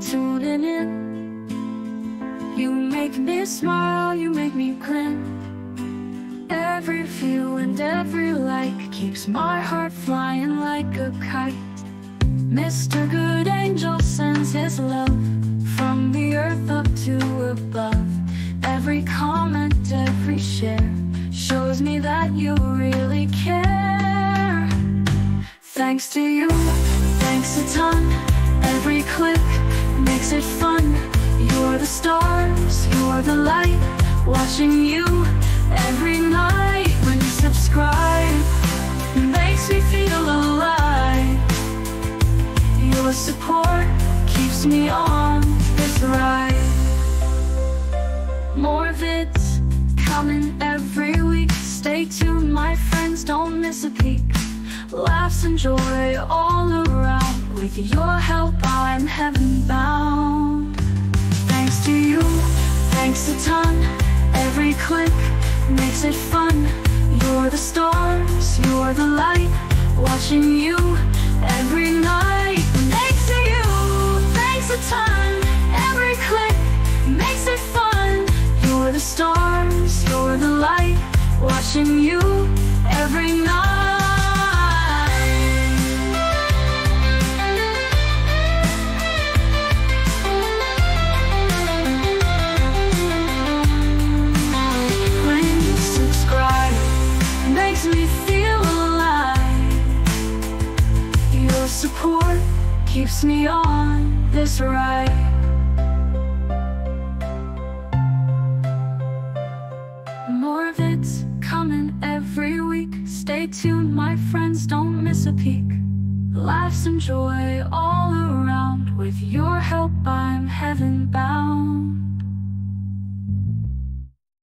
tuning in. You make me smile, you make me grin. Every view and every like keeps my heart flying like a kite. Mr. Good Angel sends his love from the earth up to above. Every comment, every share shows me that you really care. Thanks to you, thanks a ton. Every click makes it fun. You're the stars, you're the light. Watching you every night when you subscribe makes me feel alive. Your support keeps me on this ride. More vids coming every week. Stay tuned, my friends, don't miss a peek. Laughs and joy all around. With your help, I'm heaven bound. Thanks to you, thanks a ton. Every click makes it fun. You're the stars, you're the light. Watching you every night. Thanks to you, thanks a ton. Every click makes it fun. You're the stars, you're the light, watching you every night. When you subscribe, it makes me feel alive. Your support keeps me on this ride. More vids coming every week. Stay tuned, my friends, don't miss a peek. Laughs and joy all around with